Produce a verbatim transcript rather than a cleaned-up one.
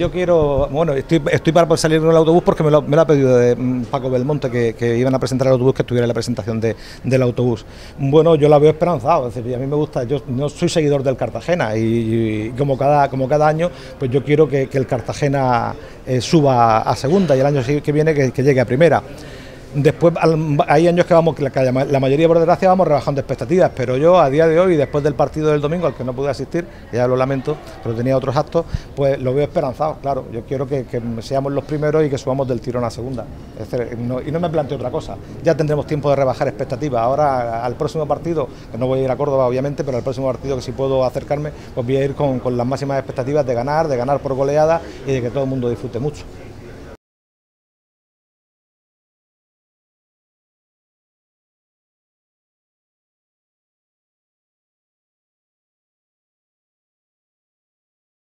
Yo quiero, bueno, estoy, estoy para salir del autobús porque me lo, me lo ha pedido de Paco Belmonte, que, que iban a presentar el autobús, que estuviera en la presentación de, del autobús. Bueno, yo la veo esperanzado, es decir, a mí me gusta, yo no soy seguidor del Cartagena y, y como, cada, como cada año, pues yo quiero que, que el Cartagena eh, suba a segunda y el año que viene que, que llegue a primera. Después hay años que vamos, la mayoría por desgracia vamos rebajando expectativas, pero yo a día de hoy, después del partido del domingo al que no pude asistir, ya lo lamento, pero tenía otros actos, pues lo veo esperanzado, claro, yo quiero que, que seamos los primeros y que subamos del tirón a segunda, es decir, no, y no me planteo otra cosa, ya tendremos tiempo de rebajar expectativas. Ahora al próximo partido, que no voy a ir a Córdoba obviamente, pero al próximo partido que si puedo acercarme, pues voy a ir con, con las máximas expectativas de ganar, de ganar por goleada y de que todo el mundo disfrute mucho.